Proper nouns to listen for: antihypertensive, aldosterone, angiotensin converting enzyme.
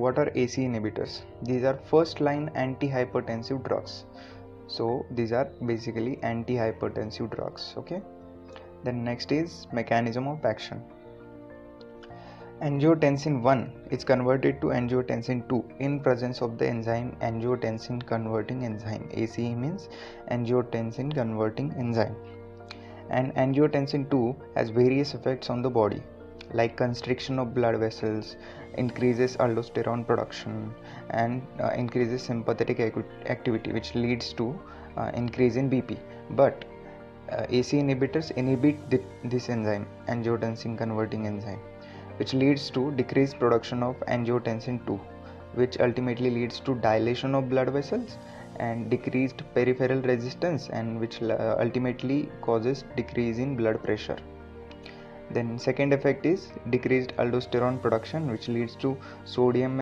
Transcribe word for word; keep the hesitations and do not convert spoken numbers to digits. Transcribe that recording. What are A C E inhibitors? These are first line antihypertensive drugs. So these are basically antihypertensive drugs. Okay. Then next is mechanism of action. Angiotensin one is converted to angiotensin two in presence of the enzyme angiotensin converting enzyme. A C E means angiotensin converting enzyme. And angiotensin two has various effects on the body, like constriction of blood vessels, increases aldosterone production, and uh, increases sympathetic activity, which leads to uh, increase in B P. But uh, A C E inhibitors inhibit th- this enzyme, angiotensin converting enzyme, which leads to decreased production of angiotensin two, which ultimately leads to dilation of blood vessels and decreased peripheral resistance, and which uh, ultimately causes decrease in blood pressure. Then second effect is decreased aldosterone production, which leads to sodium